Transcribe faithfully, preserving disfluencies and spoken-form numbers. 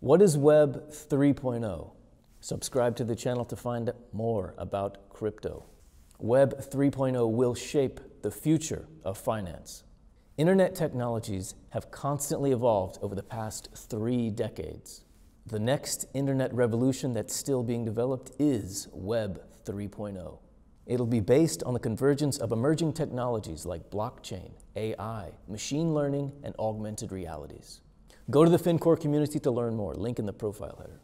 What is Web three point oh? Subscribe to the channel to find more about crypto. Web three point oh will shape the future of finance. Internet technologies have constantly evolved over the past three decades. The next internet revolution that's still being developed is Web three point oh. It'll be based on the convergence of emerging technologies like blockchain, A I, machine learning, and augmented realities. Go to the Fincor community to learn more. Link in the profile header.